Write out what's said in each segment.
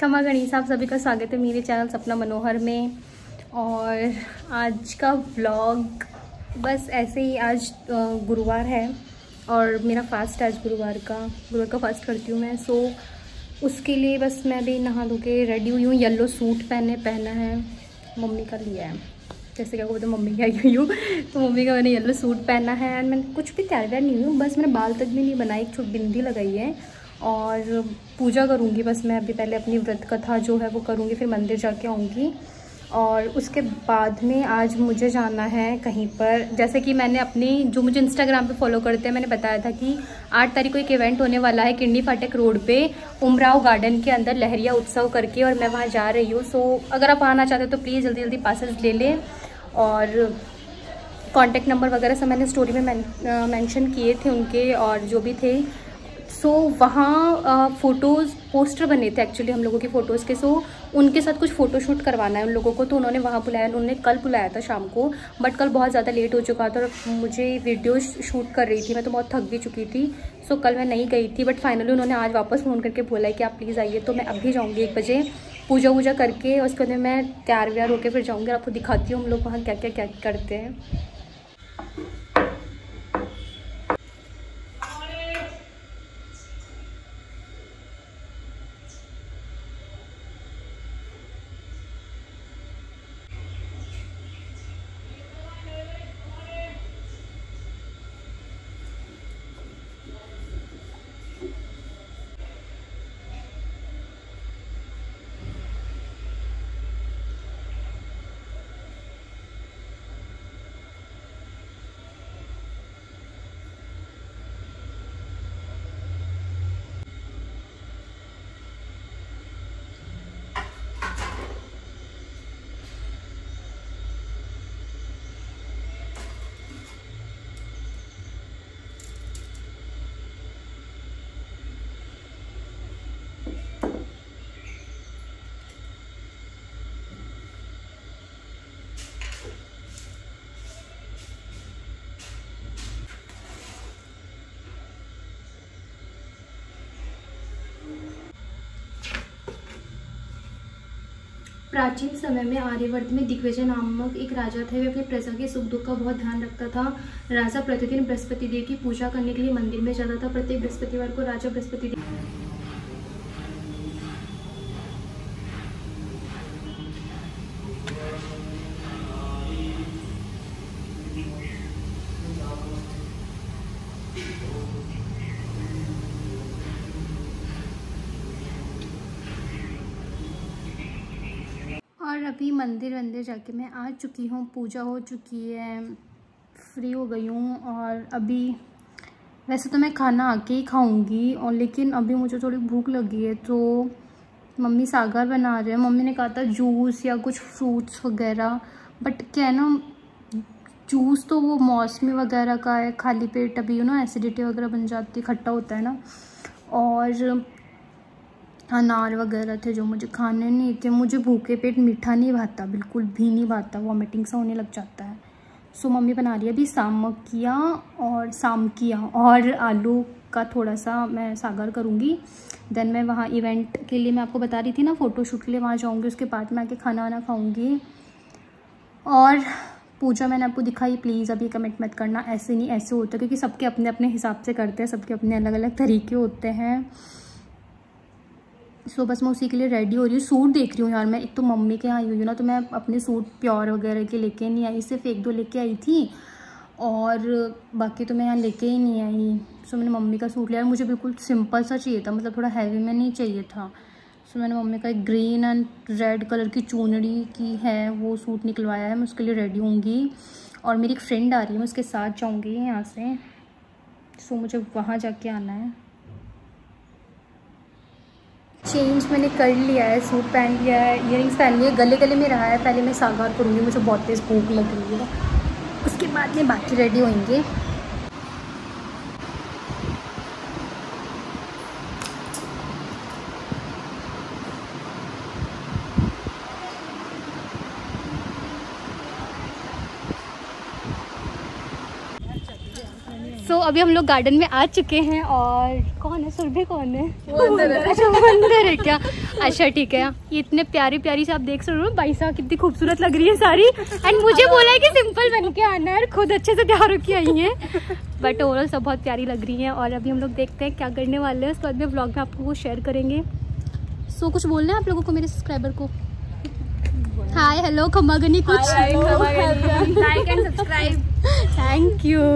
खम्मा घणी साहब, सभी का स्वागत है मेरे चैनल सपना मनोहर में। और आज का व्लॉग बस ऐसे ही, आज गुरुवार है और मेरा फास्ट आज गुरुवार का फास्ट करती हूँ मैं। सो उसके लिए बस मैं भी नहा धो के रेडी हुई हूँ। येलो सूट पहना है, मम्मी का लिया है, जैसे क्या बोलते मम्मी क्या गई हूँ, तो मम्मी का मैंने येलो सूट पहना है। एंड मैंने कुछ भी तैयार नहीं हुई हूँ, बस मैंने बाल तक भी नहीं बनाई, एक छोटी बिंदी लगाई है और पूजा करूँगी बस मैं। अभी पहले अपनी व्रत कथा जो है वो करूँगी, फिर मंदिर जाके आऊँगी। और उसके बाद में आज मुझे जाना है कहीं पर, जैसे कि मैंने अपनी जो मुझे इंस्टाग्राम पे फॉलो करते हैं, मैंने बताया था कि 8 तारीख को एक इवेंट होने वाला है किरणी फाटक रोड पे उमराव गार्डन के अंदर, लहरिया उत्सव करके, और मैं वहाँ जा रही हूँ। सो अगर आप आना चाहते हो तो प्लीज़ जल्दी जल्दी पासेस ले लें। और कॉन्टैक्ट नंबर वगैरह सब मैंने स्टोरी में मेंशन किए थे उनके, और जो भी थे। सो वहाँ फ़ोटोज़ पोस्टर बने थे एक्चुअली हम लोगों की फ़ोटोज़ के। सो उनके साथ कुछ फ़ोटोशूट करवाना है उन लोगों को, तो उन्होंने वहाँ बुलाया, उन्होंने कल बुलाया था शाम को, बट कल बहुत ज़्यादा लेट हो चुका था और मुझे वीडियो शूट कर रही थी मैं, तो बहुत थक भी चुकी थी। सो कल मैं नहीं गई थी, बट फाइनली उन्होंने आज वापस फ़ोन करके बोला है कि आप प्लीज़ आइए। तो मैं अभी जाऊँगी 1 बजे पूजा करके, उसके बाद मैं तैयार व्यार होकर फिर जाऊँगी। आपको दिखाती हूँ हम लोग वहाँ क्या करते हैं। प्राचीन समय में आर्यवर्त में दिग्विजय नामक एक राजा थे। वे अपनी प्रजा के सुख दुख का बहुत ध्यान रखता था। राजा प्रतिदिन बृहस्पति देव की पूजा करने के लिए मंदिर में जाता था। प्रत्येक बृहस्पतिवार को राजा बृहस्पति देव और अभी मंदिर जाके मैं आ चुकी हूँ, पूजा हो चुकी है, फ्री हो गई हूँ। और अभी वैसे तो मैं खाना आके ही खाऊँगी, और लेकिन अभी मुझे थोड़ी भूख लगी है, तो मम्मी सागर बना रहे हैं। मम्मी ने कहा था जूस या कुछ फ्रूट्स वगैरह, बट क्या ना जूस तो वो मौसमी वगैरह का है, खाली पेट अभी ना एसिडिटी वगैरह बन जाती है, खट्टा होता है ना। और अनार वगैरह थे जो मुझे खाने नहीं थे। मुझे भूखे पेट मीठा नहीं भाता, बिल्कुल भी नहीं भाता, वॉमिटिंग सा होने लग जाता है। सो मम्मी बना रही है अभी सामकिया और आलू का थोड़ा सा मैं सागर करूँगी। देन मैं वहाँ इवेंट के लिए मैं आपको बता रही थी ना, फ़ोटोशूट के लिए वहाँ जाऊँगी, उसके बाद मैं आके खाना वाना खाऊँगी। और पूजा मैंने आपको दिखाई, प्लीज़ अभी कमेंट मत करना ऐसे नहीं ऐसे होता, क्योंकि सबके अपने अपने हिसाब से करते हैं, सबके अपने अलग अलग तरीके होते हैं। सो बस मैं उसी के लिए रेडी हो रही हूँ। सूट देख रही हूँ यार मैं, एक तो मम्मी के यहाँ आई हुई हूँ ना, तो मैं अपने सूट प्योर वगैरह के लेके नहीं आई, सिर्फ 1-2 लेके आई थी और बाकी तो मैं यहाँ लेके ही नहीं आई। सो मैंने मम्मी का सूट लिया, मुझे बिल्कुल सिंपल सा चाहिए था, मतलब थोड़ा हैवी में नहीं चाहिए था। सो मैंने मम्मी का एक ग्रीन एंड रेड कलर की चुनरी की है वो सूट निकलवाया है, मैं उसके लिए रेडी होंगी। और मेरी एक फ्रेंड आ रही है, मैं उसके साथ जाऊँगी यहाँ से। सो मुझे वहाँ जाके आना है। चेंज मैंने कर लिया है, सूट पहन लिया है, इयररिंग्स पहन लिए, गले में रहा है। पहले मैं सागर करूँगी, मुझे बहुत तेज़ भूख लग रही है, उसके बाद में बाकी रेडी होंगे। सो अभी हम लोग गार्डन में आ चुके हैं और कौन है सुरभि, कौन है? अच्छा वो अंदर है क्या? अच्छा ठीक है। ये इतने प्यारी प्यारी से आप देख सकते हो, भाई साहब कितनी खूबसूरत लग रही है सारी। एंड मुझे बोला है कि सिंपल बन के आना है, खुद अच्छे से तैयार होके आई है, बट ओवरऑल सब बहुत प्यारी लग रही है। और अभी हम लोग देखते हैं क्या करने वाले हैं, उसके बाद में ब्लॉग में आपको वो शेयर करेंगे। सो कुछ बोलना है आप लोगों को, मेरे सब्सक्राइबर को? हाय हेलो खम्मा घनी, कुछ like and subscribe, thank you.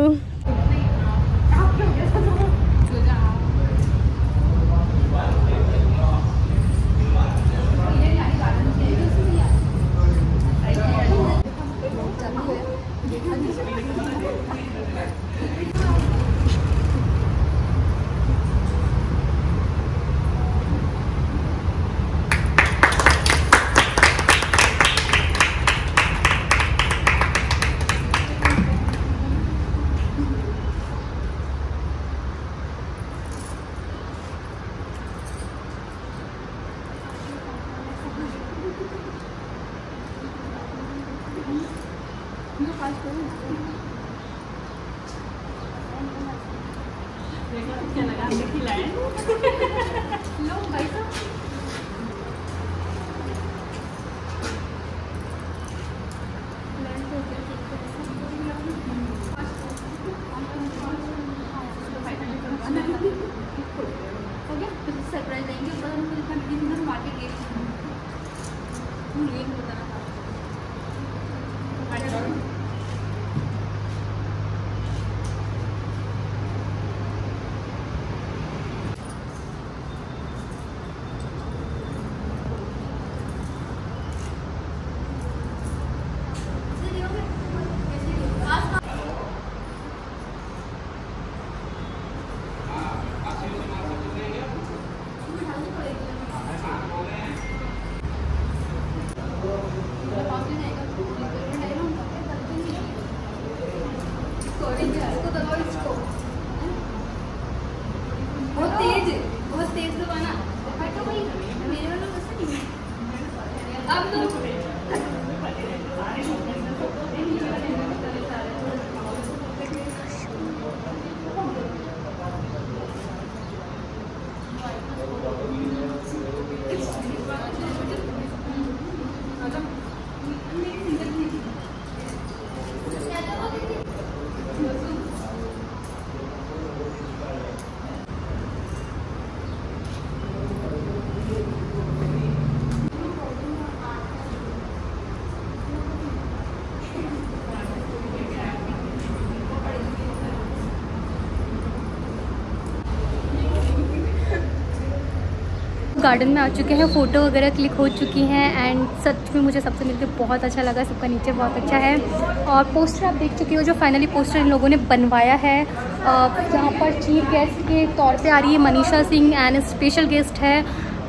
Garden में आ चुके हैं, फ़ोटो वगैरह क्लिक हो चुकी हैं एंड सच में मुझे सबसे मिलकर बहुत अच्छा लगा। सबका नेचर बहुत अच्छा है और पोस्टर आप देख चुके हो जो फाइनली पोस्टर इन लोगों ने बनवाया है। यहाँ पर चीफ गेस्ट के तौर पे आ रही है Manisha Singh and special guest है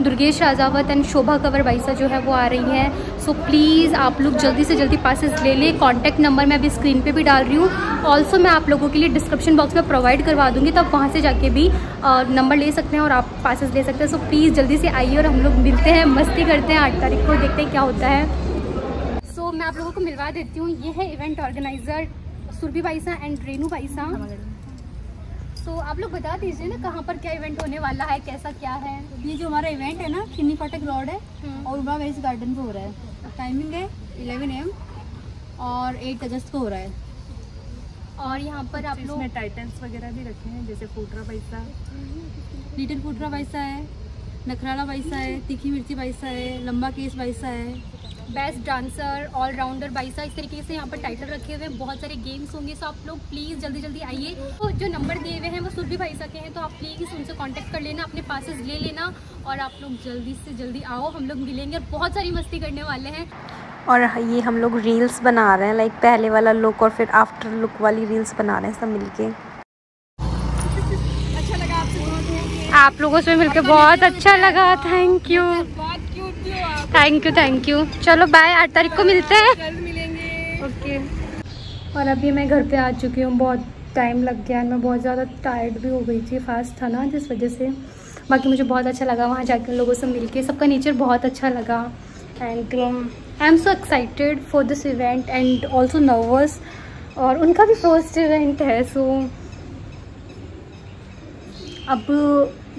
दुर्गेश राजावत एंड शोभा कंवर भाईसा जो है वो आ रही हैं। सो प्लीज़ आप लोग जल्दी से जल्दी पासेस ले लें। कॉन्टैक्ट नंबर मैं अभी स्क्रीन पे भी डाल रही हूँ, ऑल्सो मैं आप लोगों के लिए डिस्क्रिप्शन बॉक्स में प्रोवाइड करवा दूँगी, तो आप वहाँ से जाके भी नंबर ले सकते हैं और आप पासेस ले सकते हैं। सो प्लीज़ जल्दी से आइए और हम लोग मिलते हैं, मस्ती करते हैं। 8 तारीख को देखते हैं क्या होता है। सो मैं आप लोगों को मिलवा देती हूँ। ये है event organiser Surabhi भाईसा and Renu भाईसा। तो आप लोग बता दीजिए ना कहाँ पर क्या इवेंट होने वाला है, कैसा क्या है? ये जो हमारा इवेंट है ना, किरनी फाटक रोड है और उमराव गार्डन पे हो रहा है। टाइमिंग है 11 AM और 8 अगस्त को हो रहा है। और यहाँ पर आप लोग टाइटल्स वगैरह भी रखे हैं, जैसे फूटरा पैसा, लिटिल फूटरा पैसा है, नखराला पैसा है, तीखी मिर्ची पैसा है, लंबा केस पैसा है, बेस्ट डांसर, ऑलराउंडर बाइसा, इस तरीके से यहाँ पर टाइटल रखे हुए हैं। बहुत सारे गेम्स होंगे, सो आप लोग प्लीज़ जल्दी जल्दी आइए। तो जो नंबर दिए हुए हैं वो सुरभि बाइसा के हैं, तो आप प्लीज़ उनसे कांटेक्ट कर लेना, अपने पासेस ले लेना और आप लोग जल्दी से जल्दी आओ। हम लोग मिलेंगे और बहुत सारी मस्ती करने वाले हैं। और ये हम लोग रील्स बना रहे हैं, लाइक पहले वाला लुक और फिर आफ्टर लुक वाली रील्स बना रहे हैं सब मिलके। अच्छा लगा आपसे, आप लोगों से मिलकर बहुत अच्छा लगा, thank you, thank you, thank you. चलो बाय, 8 तारीख को मिलते हैं, कल मिलेंगे, ओके। और अभी मैं घर पे आ चुकी हूँ, बहुत टाइम लग गया, मैं बहुत ज़्यादा टायर्ड भी हो गई थी, फास्ट था ना जिस वजह से। बाकी मुझे बहुत अच्छा लगा वहाँ जाकर लोगों से मिलके, सबका नेचर बहुत अच्छा लगा and I am so excited for this event and also nervous, और उनका भी फर्स्ट इवेंट है, सो अब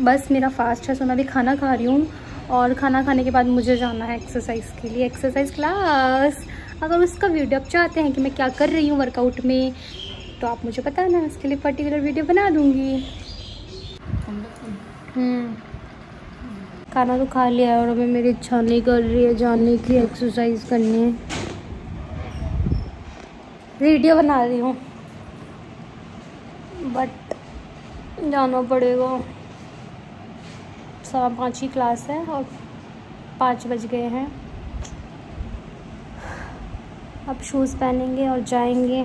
बस मेरा फास्ट है, सो मैं भी खाना खा रही हूँ और खाना खाने के बाद मुझे जाना है एक्सरसाइज के लिए, एक्सरसाइज क्लास। अगर उसका वीडियो आप चाहते हैं कि मैं क्या कर रही हूँ वर्कआउट में, तो आप मुझे बताना, उसके लिए पर्टिकुलर वीडियो बना दूँगी। खाना तो खा लिया है और हमें मेरी इच्छा नहीं कर रही है जाने की, एक्सरसाइज करनी है। वीडियो बना रही हूँ बट जाना पड़ेगा, 5:15 की क्लास है और 5 बज गए हैं। अब शूज़ पहनेंगे और जाएंगे।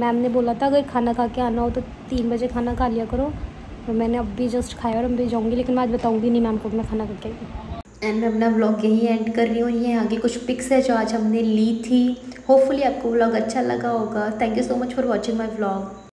मैम ने बोला था अगर खाना खा के आना हो तो 3 बजे खाना खा लिया करो, और मैंने अब भी जस्ट खाया और अभी जाऊँगी, लेकिन मैं आज बताऊँगी नहीं मैम को मैं खाना खा के आई। एंड मैं अपना व्लॉग यहीं एंड कर रही हूँ। ये आगे कुछ पिक्स है जो आज हमने ली थी। होपफुली आपको व्लॉग अच्छा लगा होगा। Thank you so much for watching my vlog.